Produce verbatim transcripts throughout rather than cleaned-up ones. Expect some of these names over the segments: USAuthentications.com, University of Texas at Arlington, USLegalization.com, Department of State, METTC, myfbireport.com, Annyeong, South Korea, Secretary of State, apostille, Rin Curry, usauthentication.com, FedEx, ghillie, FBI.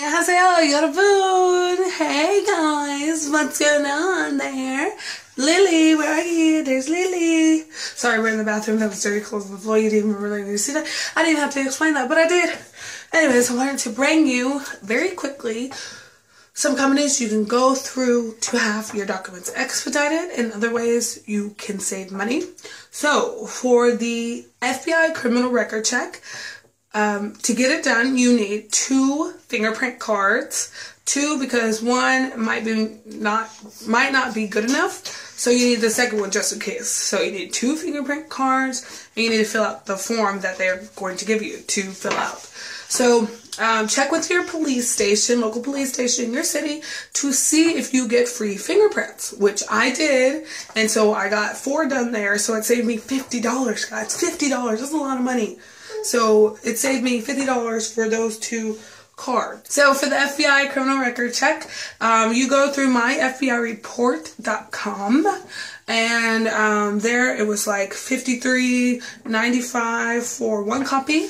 Hey guys, what's going on there? Lily, where are you? There's Lily. Sorry, we're in the bathroom. That was dirty clothes before. You didn't even really see that. I didn't have to explain that, but I did. Anyways, I wanted to bring you very quickly some companies you can go through to have your documents expedited, and other ways you can save money. So, for the F B I criminal record check, Um, to get it done, you need two fingerprint cards. Two, because one might be not might not be good enough, so you need the second one just in case. So you need two fingerprint cards, and you need to fill out the form that they're going to give you to fill out. So um, check with your police station, local police station in your city, to see if you get free fingerprints, which I did, and so I got four done there. So it saved me fifty dollars, guys. fifty dollars, that's a lot of money. So it saved me fifty dollars for those two cards. So for the F B I criminal record check, um, you go through my F B I report dot com, and um, there it was like fifty-three ninety-five for one copy.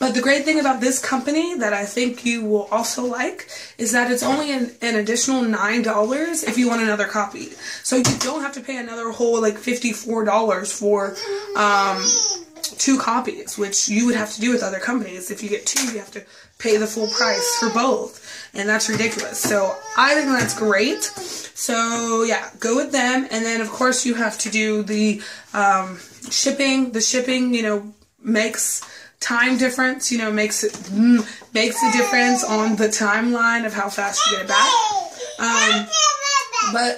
But the great thing about this company that I think you will also like is that it's only an, an additional nine dollars if you want another copy. So you don't have to pay another whole like fifty-four dollars for um, two copies, which you would have to do with other companies. If you get two, you have to pay the full price for both, and that's ridiculous. So I think that's great. So yeah, go with them. And then of course you have to do the um, shipping. The shipping, you know, makes time difference, you know, makes it mm, makes a difference on the timeline of how fast you get it back. Um, but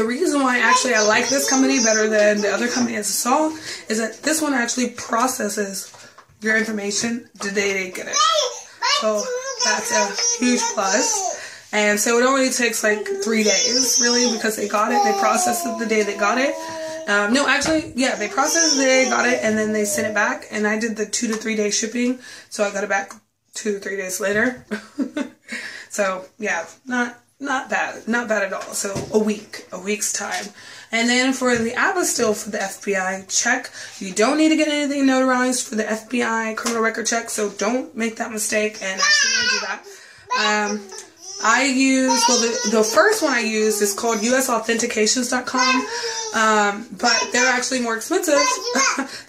the reason why actually I like this company better than the other company I saw is that this one actually processes your information the day they get it. So that's a huge plus. And so it only takes like three days really, because they got it, they processed it the day they got it. Um, no, actually, yeah, they processed it the day they got it, and then they sent it back. And I did the two to three day shipping, so I got it back two to three days later. So yeah, not... Not bad, not bad at all. So a week, a week's time. And then for the apostille for the F B I check, you don't need to get anything notarized for the F B I criminal record check, so don't make that mistake and actually do that. Um, I use, well, the, the first one I used is called U S authentications dot com, um, but they're actually more expensive.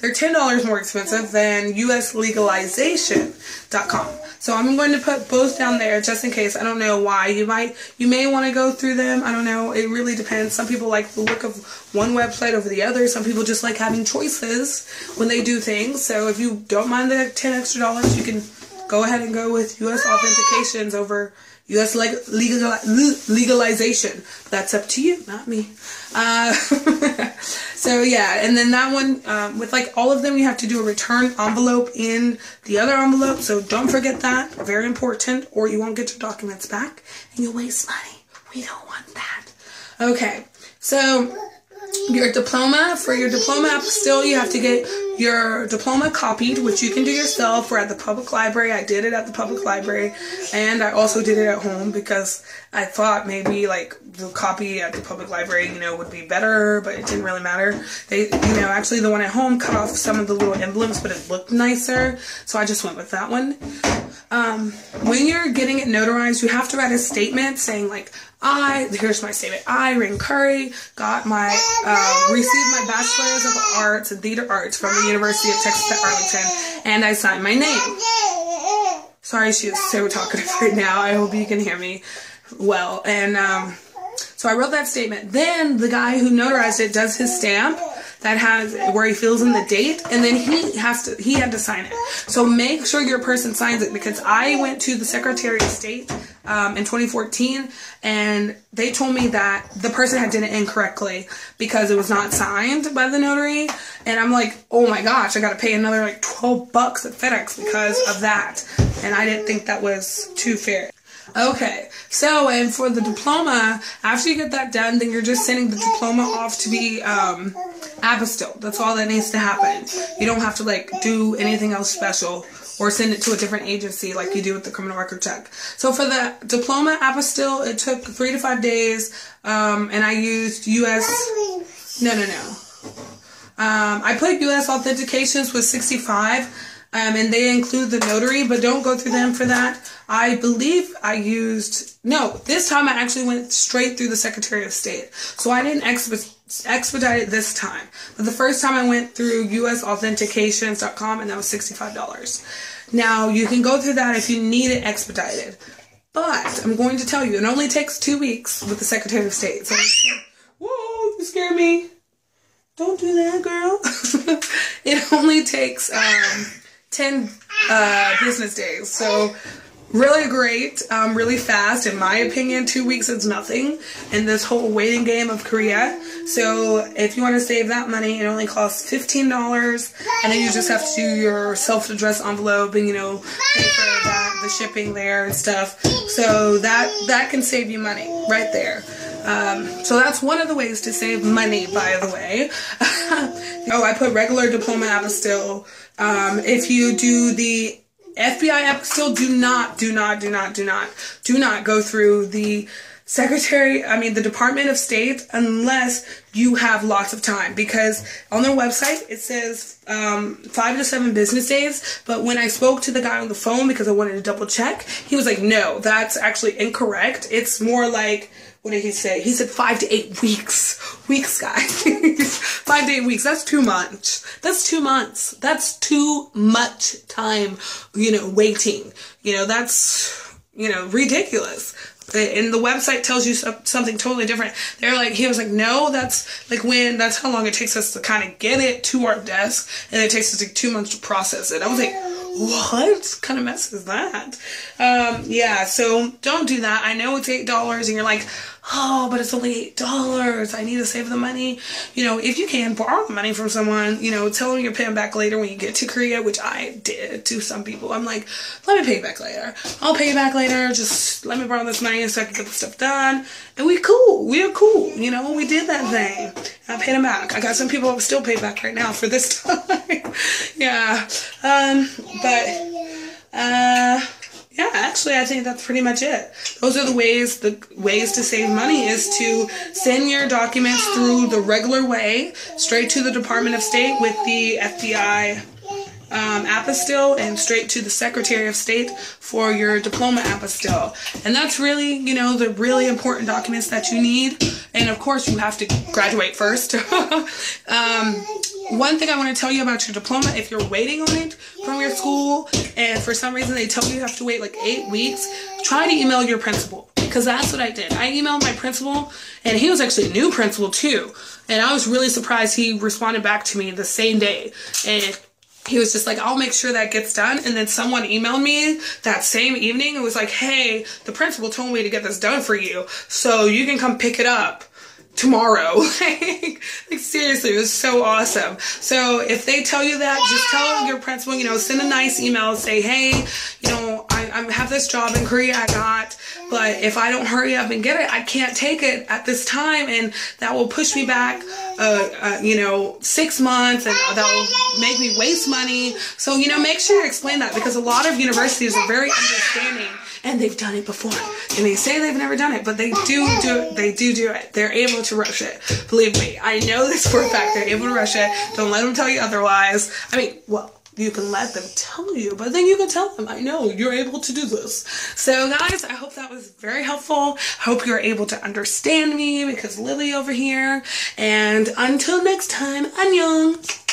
They're ten dollars more expensive than U S legalization dot com. So I'm going to put both down there just in case. I don't know why. You might, you may want to go through them. I don't know. It really depends. Some people like the look of one website over the other. Some people just like having choices when they do things. So if you don't mind the ten extra dollars, you can go ahead and go with U S authentications over U S legal legalization. That's up to you, not me. Uh, so yeah, and then that one, um, with like all of them, you have to do a return envelope in the other envelope. So don't forget that. Very important, or you won't get your documents back and you'll waste money. We don't want that. Okay, so your diploma, for your diploma still you have to get your diploma copied, which you can do yourself or at the public library. I did it at the public library, and I also did it at home because I thought maybe like the copy at the public library, you know, would be better, but it didn't really matter. They, you know, actually the one at home cut off some of the little emblems, but it looked nicer, so I just went with that one. Um, when you're getting it notarized, you have to write a statement saying like, I, here's my statement, I, Rin Curry, got my, uh, received my Bachelor's of Arts and Theater Arts from the University of Texas at Arlington, and I signed my name. Sorry, she is so talkative right now. I hope you can hear me well. And, um, so I wrote that statement. Then the guy who notarized it does his stamp that has where he fills in the date, and then he has to he had to sign it. So make sure your person signs it, because I went to the Secretary of State um, in twenty fourteen, and they told me that the person had done it incorrectly because it was not signed by the notary. And I'm like, oh my gosh, I got to pay another like twelve bucks at FedEx because of that. And I didn't think that was too fair. Okay, so, and for the diploma, after you get that done, then you're just sending the diploma off to be um, apostilled. That's all that needs to happen. You don't have to, like, do anything else special or send it to a different agency like you do with the criminal record check. So for the diploma apostille, it took three to five days, um, and I used U S... No, no, no. Um, I put U S authentications with sixty-five. Um, and they include the notary, but don't go through them for that. I believe I used, no, this time I actually went straight through the Secretary of State. So I didn't expedite expedite it this time. But the first time I went through U S authentications dot com, and that was sixty-five dollars. Now, you can go through that if you need it expedited. But I'm going to tell you, it only takes two weeks with the Secretary of State. So, whoa, you scared me. Don't do that, girl. It only takes um, ten uh, business days. So, really great, um, really fast. In my opinion, two weeks is nothing in this whole waiting game of Korea. So if you want to save that money, it only costs fifteen dollars. And then you just have to do your self-addressed envelope and, you know, pay for that, the shipping there and stuff. So that, that can save you money right there. Um, so that's one of the ways to save money, by the way. Oh, I put regular diploma apps still. Um, if you do the F B I app, still do not, do not, do not, do not, do not go through the Secretary, I mean the Department of State, unless you have lots of time, because on their website it says um, five to seven business days, but when I spoke to the guy on the phone because I wanted to double check, he was like, no, that's actually incorrect. It's more like, what did he say? He said five to eight weeks. Weeks, guys. Five to eight weeks. That's too much. That's two months. That's too much time, you know, waiting. You know, that's, you know, ridiculous. And the website tells you something totally different. They're like, he was like, no, that's like when, that's how long it takes us to kind of get it to our desk. And it takes us like two months to process it. I was like, what kind of mess is that? Um, yeah, so don't do that. I know it's eight dollars and you're like, oh, but it's only eight dollars. I need to save the money. You know, if you can, borrow the money from someone. You know, tell them you're paying back later when you get to Korea, which I did to some people. I'm like, let me pay you back later. I'll pay you back later. Just let me borrow this money so I can get the stuff done. And we cool. We are cool. You know, we did that thing. And I paid them back. I got some people who still pay back right now for this time. Yeah. Um, but, uh... yeah, actually, I think that's pretty much it. Those are the ways, the ways to save money is to send your documents through the regular way, straight to the Department of State with the F B I um, apostille, and straight to the Secretary of State for your diploma apostille. And that's really, you know, the really important documents that you need. And of course, you have to graduate first. um, One thing I want to tell you about your diploma, if you're waiting on it from your school and for some reason they tell you you have to wait like eight weeks, try to email your principal, because that's what I did. I emailed my principal, and he was actually a new principal too. And I was really surprised he responded back to me the same day. And he was just like, I'll make sure that gets done. And then someone emailed me that same evening. It was like, hey, the principal told me to get this done for you, so you can come pick it up tomorrow. like, like seriously, it was so awesome. So if they tell you that, just tell your principal, you know, send a nice email, say, hey, you know, I, I have this job in Korea I got, but if I don't hurry up and get it, I can't take it at this time, and that will push me back, uh, uh, you know, six months, and that will make me waste money. So, you know, make sure you explain that, because a lot of universities are very understanding, and they've done it before. And they say they've never done it, but they do do it. They do do it. They're able to rush it. Believe me, I know this for a fact. They're able to rush it. Don't let them tell you otherwise. I mean, well, you can let them tell you, but then you can tell them, I know you're able to do this. So guys, I hope that was very helpful. I hope you're able to understand me, because Lily over here. And until next time, Annyeong.